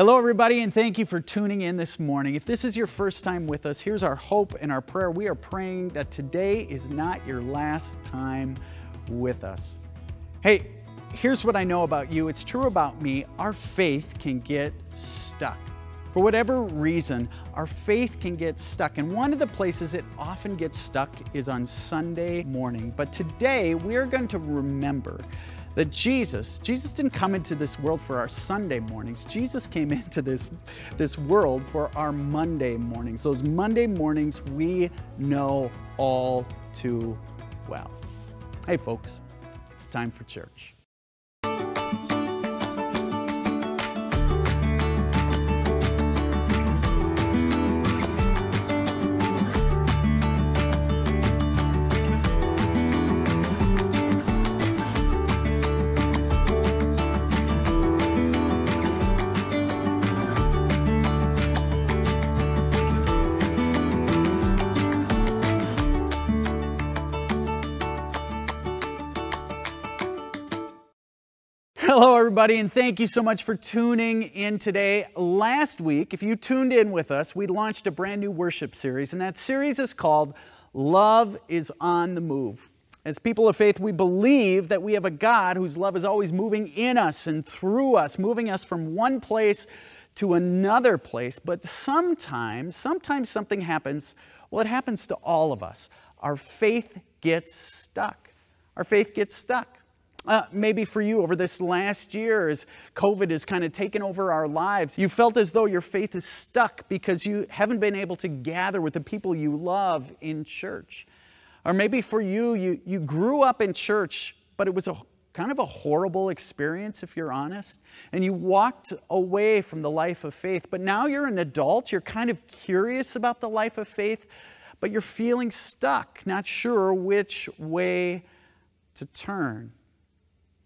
Hello, everybody, and thank you for tuning in this morning. If this is your first time with us, here's our hope and our prayer. We are praying that today is not your last time with us. Hey, here's what I know about you. It's true about me. Our faith can get stuck. For whatever reason, our faith can get stuck. And one of the places it often gets stuck is on Sunday morning. But today, we're going to remember that Jesus didn't come into this world for our Sunday mornings. Jesus came into this world for our Monday mornings. Those Monday mornings we know all too well. Hey folks, it's time for church. Hello, everybody, and thank you so much for tuning in today. Last week, if you tuned in with us, we launched a brand new worship series, and that series is called Love is on the Move. As people of faith, we believe that we have a God whose love is always moving in us and through us, moving us from one place to another place. But sometimes something happens. Well, it happens to all of us. Our faith gets stuck. Our faith gets stuck. Maybe for you over this last year, as COVID has kind of taken over our lives, you felt as though your faith is stuck because you haven't been able to gather with the people you love in church. Or maybe for you, you grew up in church, but it was kind of a horrible experience, if you're honest, and you walked away from the life of faith. But now you're an adult, you're kind of curious about the life of faith, but you're feeling stuck, not sure which way to turn.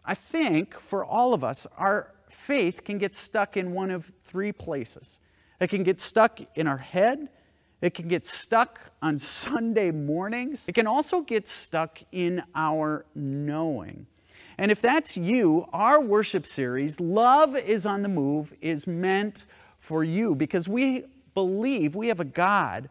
I think for all of us, our faith can get stuck in one of three places. It can get stuck in our head. It can get stuck on Sunday mornings. It can also get stuck in our knowing. And if that's you, our worship series, Love is on the Move, is meant for you because we believe we have a God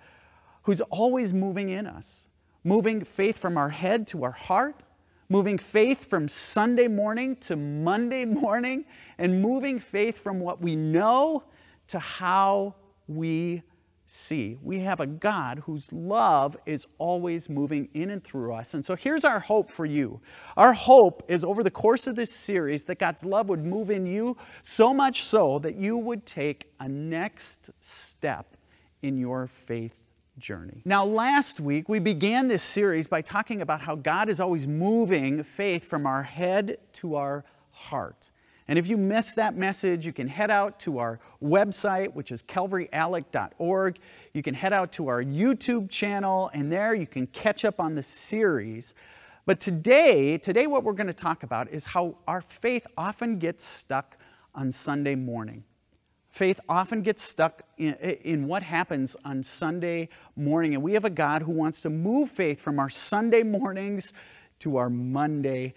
who's always moving in us, moving faith from our head to our heart, moving faith from Sunday morning to Monday morning, and moving faith from what we know to how we see. We have a God whose love is always moving in and through us. And so here's our hope for you. Our hope is over the course of this series that God's love would move in you so much so that you would take a next step in your faith journey. Now, last week, we began this series by talking about how God is always moving faith from our head to our heart. And if you missed that message, you can head out to our website, which is CalvaryAlex.org. You can head out to our YouTube channel, and there you can catch up on the series. But today what we're going to talk about is how our faith often gets stuck on Sunday morning. Faith often gets stuck in what happens on Sunday morning. And we have a God who wants to move faith from our Sunday mornings to our Monday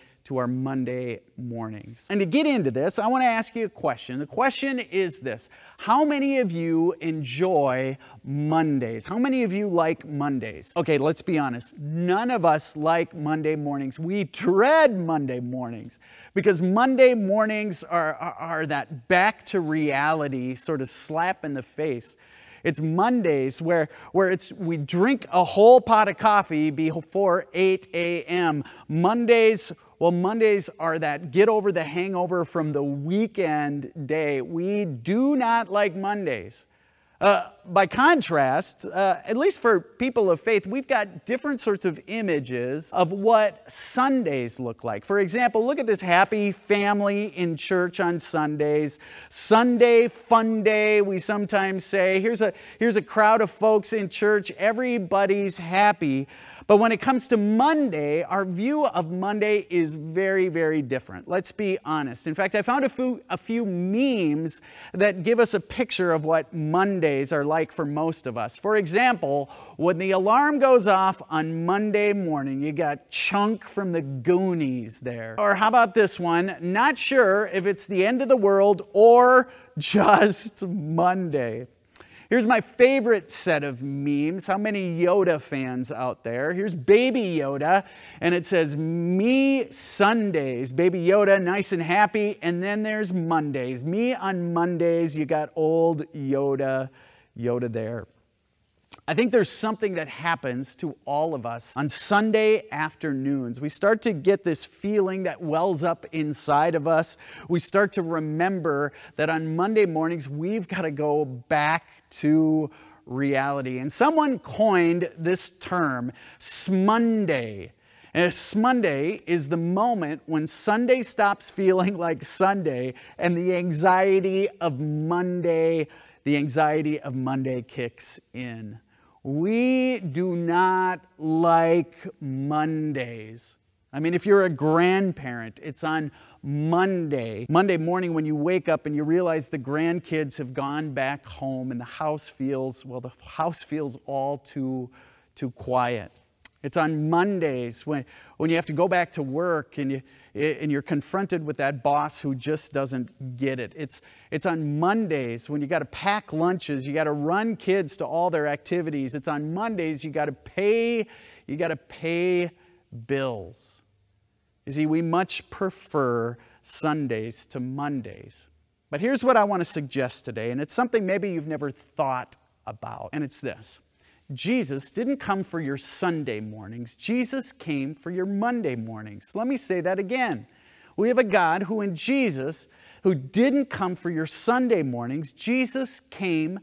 mornings. And to get into this, I want to ask you a question. The question is this: how many of you enjoy Mondays? How many of you like Mondays? Okay, let's be honest. None of us like Monday mornings. We dread Monday mornings because Monday mornings are that back to reality sort of slap in the face. It's Mondays where we drink a whole pot of coffee before 8 a.m. Mondays are that get over the hangover from the weekend day. We do not like Mondays. By contrast, at least for people of faith, we've got different sorts of images of what Sundays look like. For example, look at this happy family in church on Sundays. Sunday fun day, we sometimes say. Here's a crowd of folks in church. Everybody's happy. But when it comes to Monday, our view of Monday is very, very different. Let's be honest. In fact, I found a few memes that give us a picture of what Mondays are like for most of us. For example, when the alarm goes off on Monday morning, you got Chunk from the Goonies there. Or how about this one? Not sure if it's the end of the world or just Monday. Here's my favorite set of memes. How many Yoda fans out there? Here's Baby Yoda, and it says, me Sundays. Baby Yoda, nice and happy. And then there's Mondays. Me on Mondays. You got old Yoda there. I think there's something that happens to all of us on Sunday afternoons. We start to get this feeling that wells up inside of us. We start to remember that on Monday mornings, we've got to go back to reality. And someone coined this term, Smunday. And Smunday is the moment when Sunday stops feeling like Sunday and the anxiety of Monday kicks in. We do not like Mondays. I mean, if you're a grandparent, it's on Monday morning when you wake up and you realize the grandkids have gone back home and the house feels, well, the house feels all too quiet. It's on Mondays when you have to go back to work and you're confronted with that boss who just doesn't get it. It's on Mondays when you got to pack lunches, you got to run kids to all their activities. It's on Mondays you got to pay bills. You see, we much prefer Sundays to Mondays. But here's what I want to suggest today, and it's something maybe you've never thought about, and it's this. Jesus didn't come for your Sunday mornings. Jesus came for your Monday mornings. Let me say that again. We have a God who in Jesus, who didn't come for your Sunday mornings. Jesus came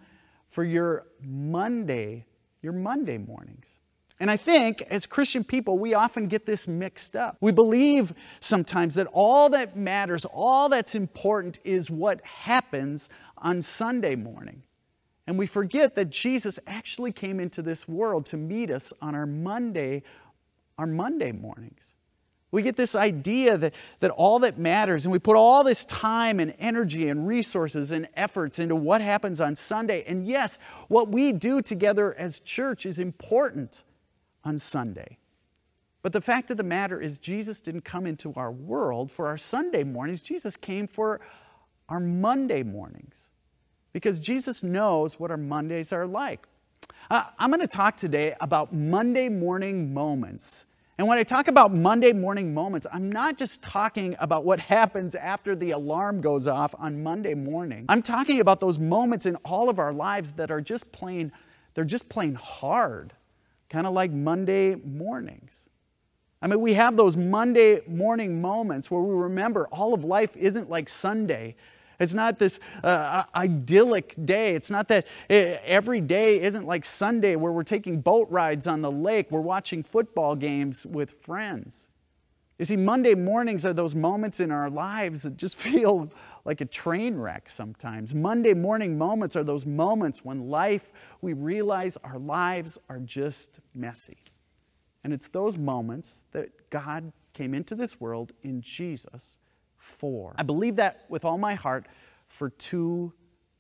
for your Monday mornings. And I think as Christian people, we often get this mixed up. We believe sometimes that all that matters, all that's important is what happens on Sunday morning. And we forget that Jesus actually came into this world to meet us on our Monday mornings. We get this idea that all that matters, and we put all this time and energy and resources and efforts into what happens on Sunday. And yes, what we do together as church is important on Sunday. But the fact of the matter is Jesus didn't come into our world for our Sunday mornings. Jesus came for our Monday mornings. Because Jesus knows what our Mondays are like. I'm going to talk today about Monday morning moments. And when I talk about Monday morning moments, I'm not just talking about what happens after the alarm goes off on Monday morning. I'm talking about those moments in all of our lives that are just plain hard, kind of like Monday mornings. I mean, we have those Monday morning moments where we remember all of life isn't like Sunday. It's not this idyllic day. It's not that every day isn't like Sunday where we're taking boat rides on the lake. We're watching football games with friends. You see, Monday mornings are those moments in our lives that just feel like a train wreck sometimes. Monday morning moments are those moments when we realize our lives are just messy. And it's those moments that God came into this world in Jesus. I believe that with all my heart for two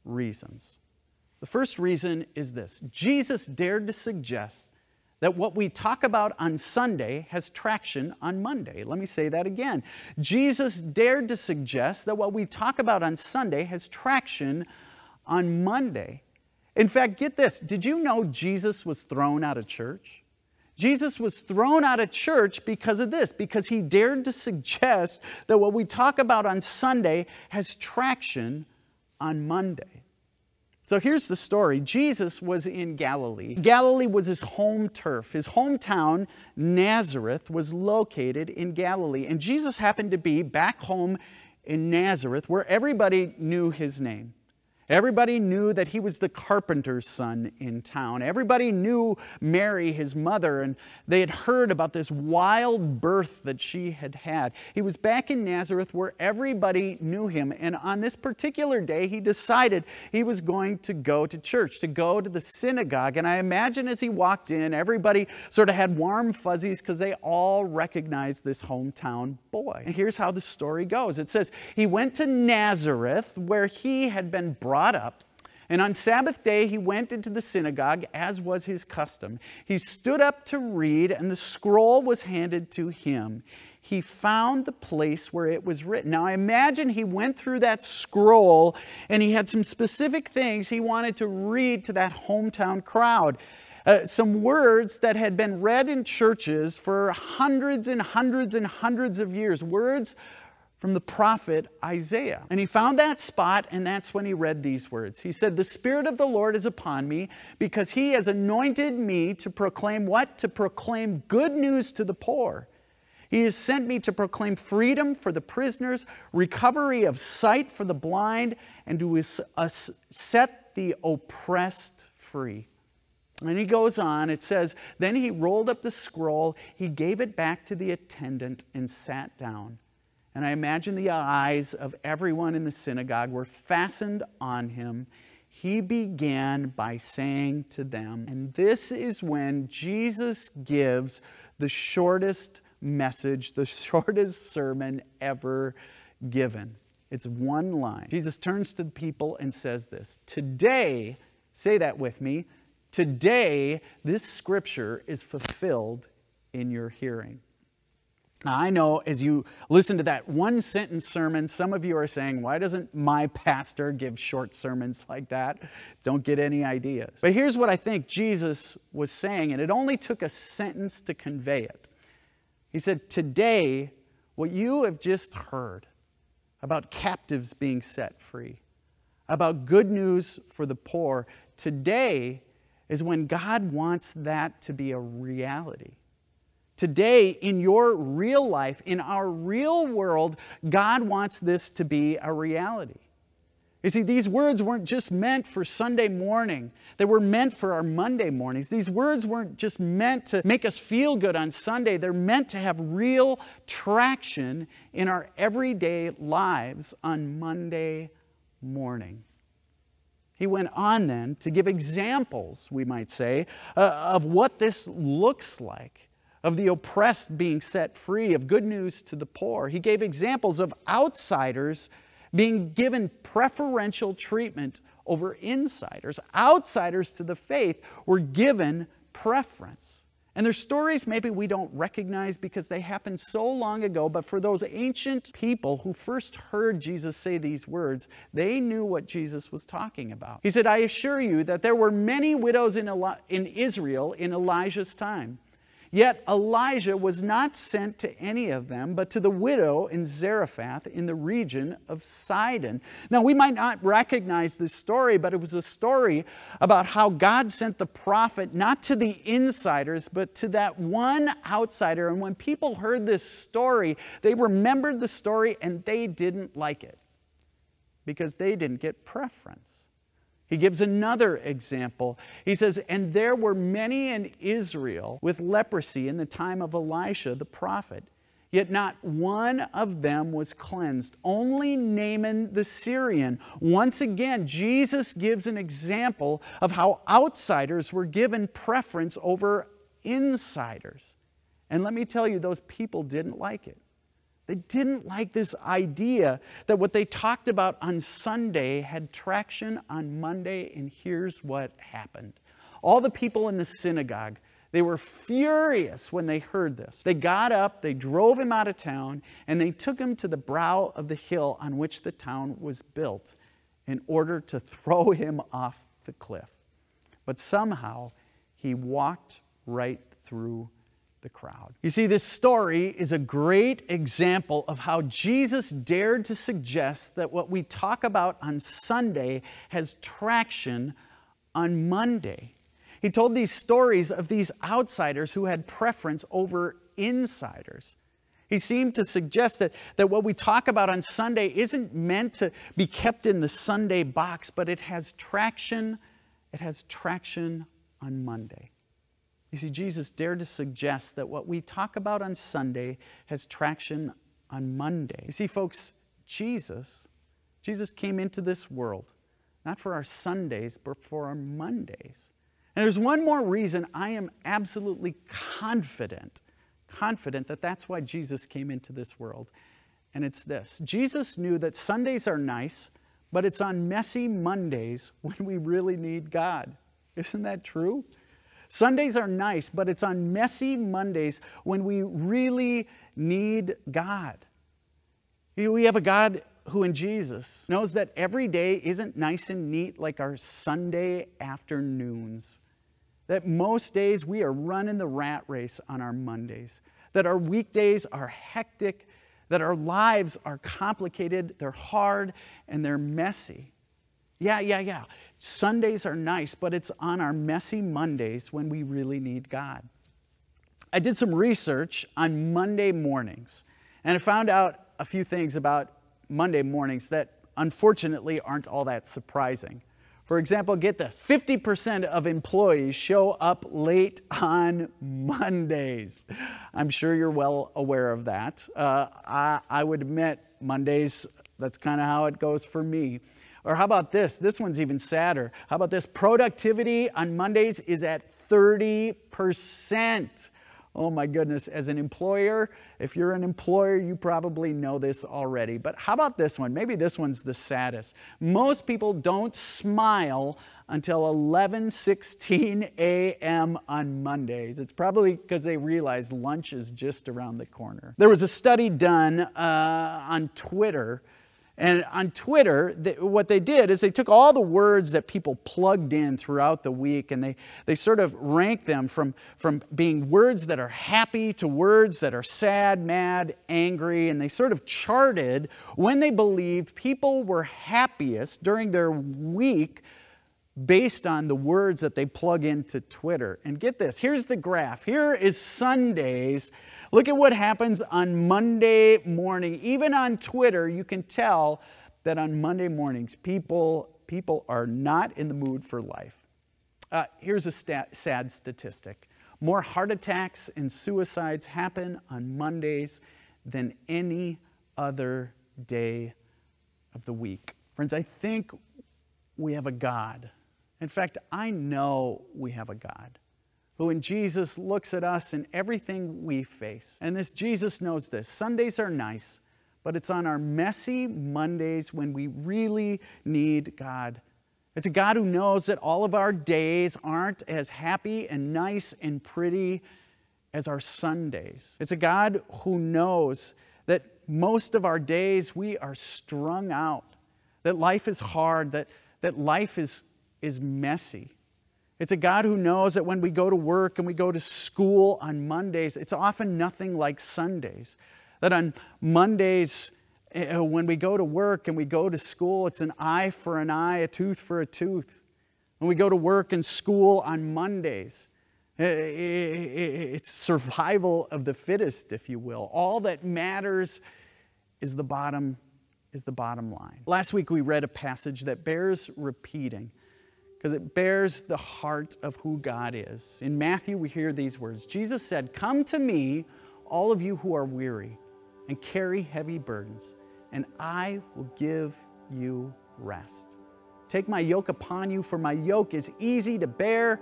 reasons. The first reason is this. Jesus dared to suggest that what we talk about on Sunday has traction on Monday. Let me say that again. Jesus dared to suggest that what we talk about on Sunday has traction on Monday. In fact, get this. Did you know Jesus was thrown out of church? Jesus was thrown out of church because of this, because he dared to suggest that what we talk about on Sunday has traction on Monday. So here's the story. Jesus was in Galilee. Galilee was his home turf. His hometown, Nazareth, was located in Galilee. And Jesus happened to be back home in Nazareth where everybody knew his name. Everybody knew that he was the carpenter's son in town. Everybody knew Mary, his mother, and they had heard about this wild birth that she had had. He was back in Nazareth where everybody knew him. And on this particular day, he decided he was going to go to church, to go to the synagogue. And I imagine as he walked in, everybody sort of had warm fuzzies because they all recognized this hometown boy. And here's how the story goes. It says, he went to Nazareth where he had been brought up, and on Sabbath day he went into the synagogue, as was his custom. He stood up to read, and the scroll was handed to him. he found the place where it was written. Now, I imagine he went through that scroll and he had some specific things he wanted to read to that hometown crowd. Some words that had been read in churches for hundreds and hundreds and hundreds of years. Words from the prophet Isaiah. And he found that spot, and that's when he read these words. He said, "The Spirit of the Lord is upon me, because he has anointed me to proclaim" what? "To proclaim good news to the poor. He has sent me to proclaim freedom for the prisoners, recovery of sight for the blind, and to set the oppressed free." And he goes on, it says, "Then he rolled up the scroll, he gave it back to the attendant and sat down. And I imagine the eyes of everyone in the synagogue were fastened on him. He began by saying to them," and this is when Jesus gives the shortest message, the shortest sermon ever given. It's one line. Jesus turns to the people and says this, "Today," say that with me, "today this scripture is fulfilled in your hearing." Now, I know as you listen to that one-sentence sermon, some of you are saying, "Why doesn't my pastor give short sermons like that? Don't get any ideas." But here's what I think Jesus was saying, and it only took a sentence to convey it. He said, "Today, what you have just heard about captives being set free, about good news for the poor, today is when God wants that to be a reality. Today, in your real life, in our real world, God wants this to be a reality." You see, these words weren't just meant for Sunday morning. They were meant for our Monday mornings. These words weren't just meant to make us feel good on Sunday. They're meant to have real traction in our everyday lives on Monday morning. He went on then to give examples, we might say, of what this looks like, of the oppressed being set free, of good news to the poor. He gave examples of outsiders being given preferential treatment over insiders. Outsiders to the faith were given preference. And their stories maybe we don't recognize because they happened so long ago, but for those ancient people who first heard Jesus say these words, they knew what Jesus was talking about. He said, "I assure you that there were many widows in Israel in Elijah's time. Yet Elijah was not sent to any of them, but to the widow in Zarephath in the region of Sidon." Now, we might not recognize this story, but it was a story about how God sent the prophet not to the insiders, but to that one outsider. And when people heard this story, they remembered the story and they didn't like it because they didn't get preference. He gives another example. He says, "And there were many in Israel with leprosy in the time of Elisha the prophet, yet not one of them was cleansed, only Naaman the Syrian." Once again, Jesus gives an example of how outsiders were given preference over insiders. And let me tell you, those people didn't like it. They didn't like this idea that what they talked about on Sunday had traction on Monday, and here's what happened. All the people in the synagogue, they were furious when they heard this. They got up, they drove him out of town, and they took him to the brow of the hill on which the town was built in order to throw him off the cliff. But somehow he walked right through the crowd. You see, this story is a great example of how Jesus dared to suggest that what we talk about on Sunday has traction on Monday. He told these stories of these outsiders who had preference over insiders. He seemed to suggest that what we talk about on Sunday isn't meant to be kept in the Sunday box, but it has traction on Monday. You see, Jesus dared to suggest that what we talk about on Sunday has traction on Monday. You see, folks, Jesus came into this world, not for our Sundays, but for our Mondays. And there's one more reason I am absolutely confident that that's why Jesus came into this world. And it's this. Jesus knew that Sundays are nice, but it's on messy Mondays when we really need God. Isn't that true? Sundays are nice, but it's on messy Mondays when we really need God. We have a God who in Jesus knows that every day isn't nice and neat like our Sunday afternoons. That most days we are running the rat race on our Mondays. That our weekdays are hectic. That our lives are complicated. They're hard and they're messy. Yeah. Sundays are nice, but it's on our messy Mondays when we really need God. I did some research on Monday mornings, and I found out a few things about Monday mornings that unfortunately aren't all that surprising. For example, get this, 50% of employees show up late on Mondays. I'm sure you're well aware of that. I would admit Mondays, that's kind of how it goes for me. Or how about this? This one's even sadder. How about this? Productivity on Mondays is at 30%. Oh my goodness, as an employer, if you're an employer, you probably know this already. But how about this one? Maybe this one's the saddest. Most people don't smile until 11:16 a.m. on Mondays. It's probably because they realize lunch is just around the corner. There was a study done on Twitter. And on Twitter, what they did is they took all the words that people plugged in throughout the week and they sort of ranked them from being words that are happy to words that are sad, mad, angry. And they sort of charted when they believed people were happiest during their week based on the words that they plug into Twitter. And get this, here's the graph. Here is Sundays. Look at what happens on Monday morning. Even on Twitter, you can tell that on Monday mornings, people are not in the mood for life. Here's a sad statistic. More heart attacks and suicides happen on Mondays than any other day of the week. Friends, I think we have a God. In fact, I know we have a God who in Jesus looks at us in everything we face. And this Jesus knows this. Sundays are nice, but it's on our messy Mondays when we really need God. It's a God who knows that all of our days aren't as happy and nice and pretty as our Sundays. It's a God who knows that most of our days we are strung out, that life is hard, that life is messy. It's a God who knows that when we go to work and we go to school on Mondays, it's often nothing like Sundays. That on Mondays, when we go to work and we go to school, it's an eye for an eye, a tooth for a tooth. When we go to work and school on Mondays, it's survival of the fittest, if you will. All that matters is the bottom line. Last week we read a passage that bears repeating because it bears the heart of who God is. In Matthew we hear these words. Jesus said, "Come to me, all of you who are weary and carry heavy burdens, and I will give you rest. Take my yoke upon you, for my yoke is easy to bear,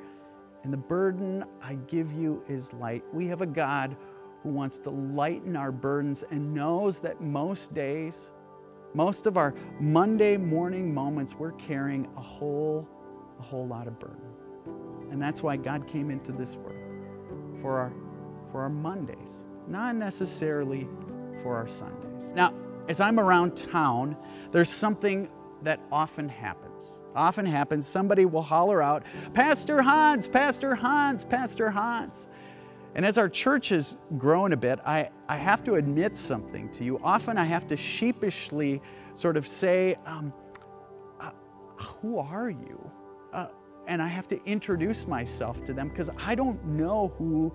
and the burden I give you is light." We have a God who wants to lighten our burdens and knows that most days, most of our Monday morning moments, we're carrying a whole lot of burden. And that's why God came into this world, for our Mondays, not necessarily for our Sundays. Now, as I'm around town, there's something that often happens. Somebody will holler out, "Pastor Hans, Pastor Hans, Pastor Hans." And as our church has grown a bit, I have to admit something to you. Often I have to sheepishly sort of say, "Who are you?" And I have to introduce myself to them because I don't know who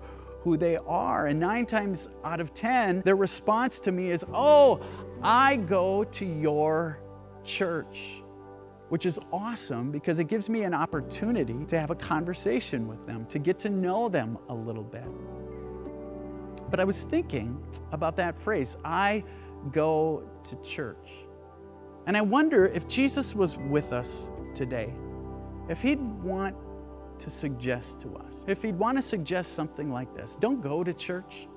they are. And 9 times out of 10, their response to me is, "Oh, I go to your church," which is awesome because it gives me an opportunity to have a conversation with them, to get to know them a little bit. But I was thinking about that phrase, "I go to church." And I wonder if Jesus was with us today, if he'd want to suggest to us, if he'd want to suggest something like this. Don't go to church.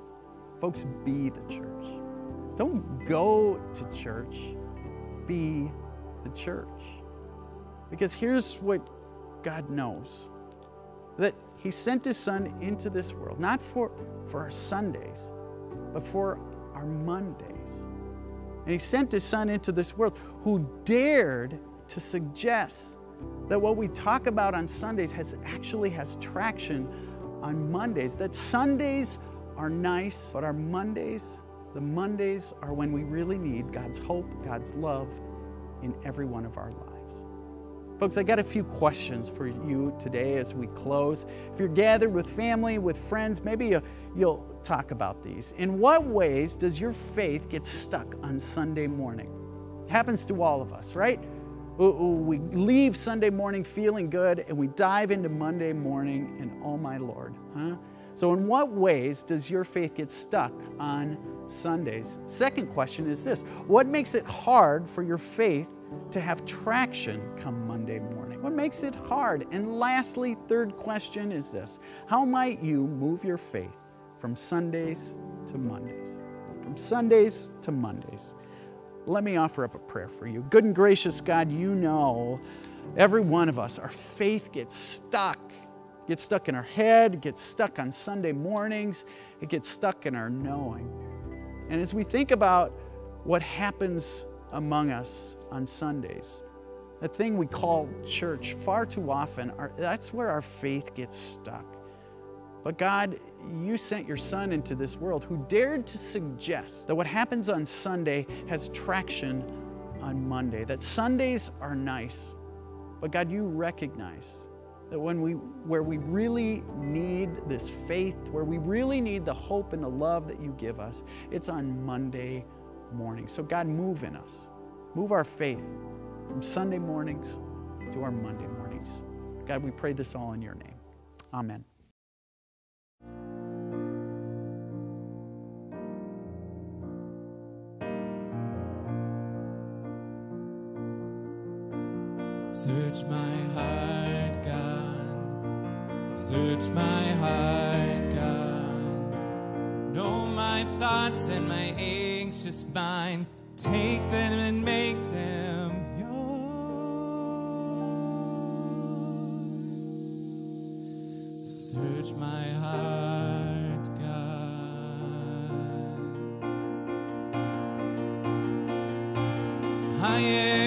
Folks, be the church. Don't go to church. Be the church. Because here's what God knows, that He sent his son into this world, not for our Sundays, but for our Mondays. And he sent his son into this world who dared to suggest that what we talk about on Sundays actually has traction on Mondays, that Sundays are nice, but our Mondays, the Mondays are when we really need God's hope, God's love in every one of our lives. Folks, I got a few questions for you today as we close. If you're gathered with family, with friends, maybe you'll talk about these. In what ways does your faith get stuck on Sunday morning? It happens to all of us, right? We leave Sunday morning feeling good and we dive into Monday morning and oh my Lord, huh? So in what ways does your faith get stuck on Sundays? Second question is this: what makes it hard for your faith to have traction come Monday morning? What makes it hard? And lastly, third question is this: how might you move your faith from Sundays to Mondays? From Sundays to Mondays. Let me offer up a prayer for you. Good and gracious God, you know every one of us, our faith gets stuck in our head, gets stuck on Sunday mornings, it gets stuck in our knowing. And as we think about what happens among us on Sundays, the thing we call church, far too often, that's where our faith gets stuck. But God, you sent your son into this world who dared to suggest that what happens on Sunday has traction on Monday, that Sundays are nice. But God, you recognize that where we really need this faith, where we really need the hope and the love that you give us, it's on Monday morning. So God, move in us. Move our faith from Sunday mornings to our Monday mornings. God, we pray this all in your name. Amen. Search my heart, God. Search my heart, God. Know my thoughts and my anxious mind. Take them and make them yours. Search my heart, God. I am wrong.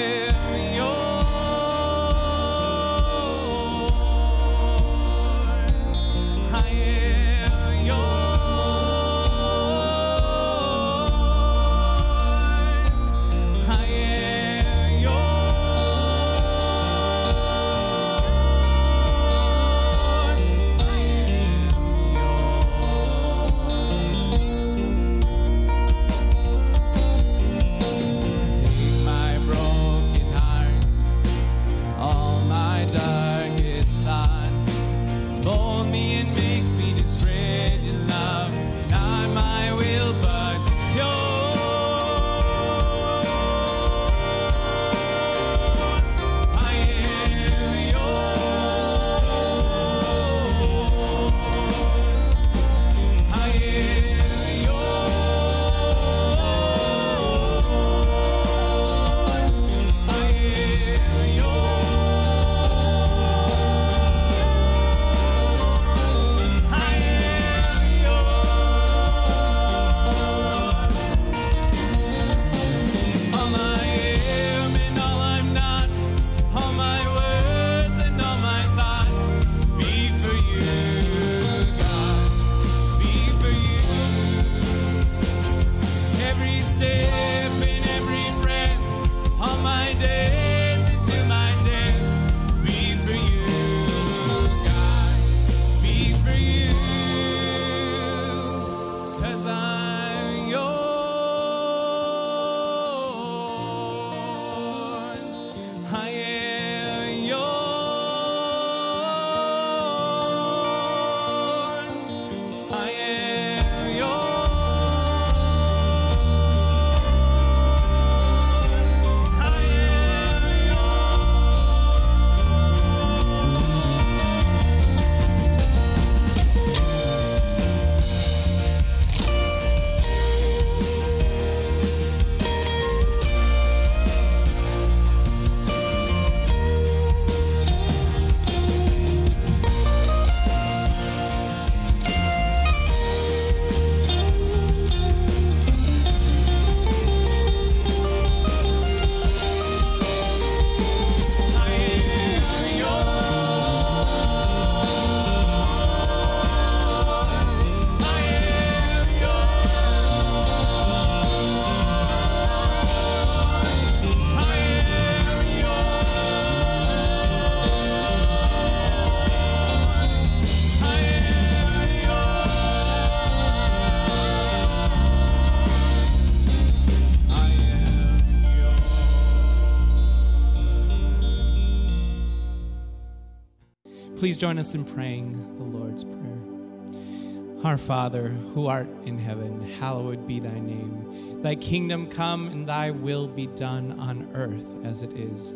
Please join us in praying the Lord's Prayer. Our Father, who art in heaven, hallowed be thy name. Thy kingdom come and thy will be done on earth as it is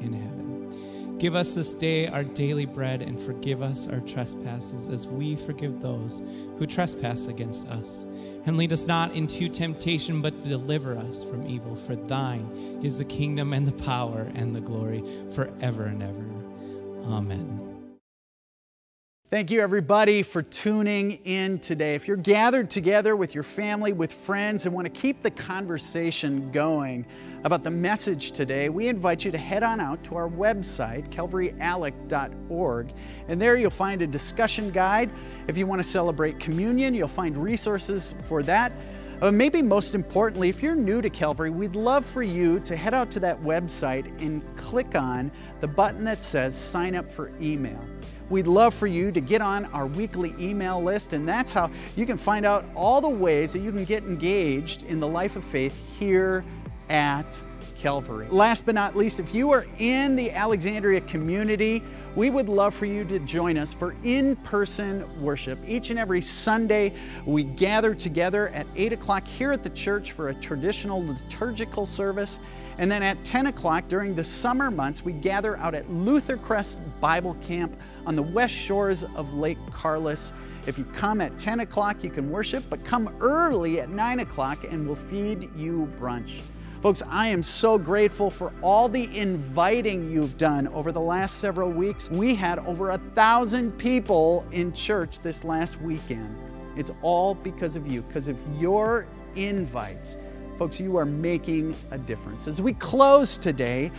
in heaven. Give us this day our daily bread, and forgive us our trespasses as we forgive those who trespass against us. And lead us not into temptation, but deliver us from evil. For thine is the kingdom and the power and the glory forever and ever. Amen. Thank you, everybody, for tuning in today. If you're gathered together with your family, with friends, and want to keep the conversation going about the message today, we invite you to head on out to our website, CalvaryAlex.org, and there you'll find a discussion guide. If you want to celebrate communion, you'll find resources for that. Maybe most importantly, if you're new to Calvary, we'd love for you to head out to that website and click on the button that says Sign Up for Email. We'd love for you to get on our weekly email list, and that's how you can find out all the ways that you can get engaged in the life of faith here at Calvary. Last but not least, if you are in the Alexandria community, we would love for you to join us for in-person worship. Each and every Sunday, we gather together at 8 o'clock here at the church for a traditional liturgical service. And then at 10 o'clock during the summer months, we gather out at Luthercrest Bible Camp on the west shores of Lake Carlos. If you come at 10 o'clock, you can worship, but come early at 9 o'clock and we'll feed you brunch. Folks, I am so grateful for all the inviting you've done over the last several weeks. We had over 1,000 people in church this last weekend. It's all because of you, because of your invites. Folks, you are making a difference. As we close today,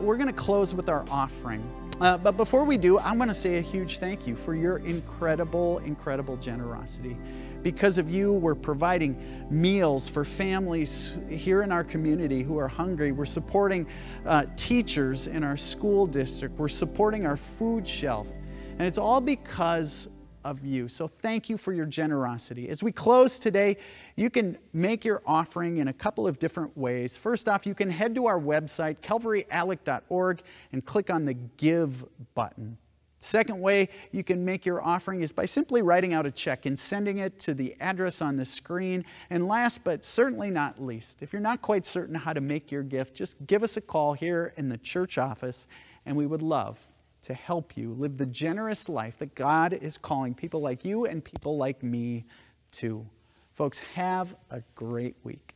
we're going to close with our offering. But before we do, I want to say a huge thank you for your incredible, incredible generosity. Because of you, we're providing meals for families here in our community who are hungry. We're supporting teachers in our school district. We're supporting our food shelf. And it's all because of you. So thank you for your generosity. As we close today, you can make your offering in a couple of different ways. First off, you can head to our website, CalvaryAlex.org, and click on the Give button. Second way you can make your offering is by simply writing out a check and sending it to the address on the screen. And last but certainly not least, if you're not quite certain how to make your gift, just give us a call here in the church office, and we would love to help you live the generous life that God is calling people like you and people like me to. Folks, have a great week.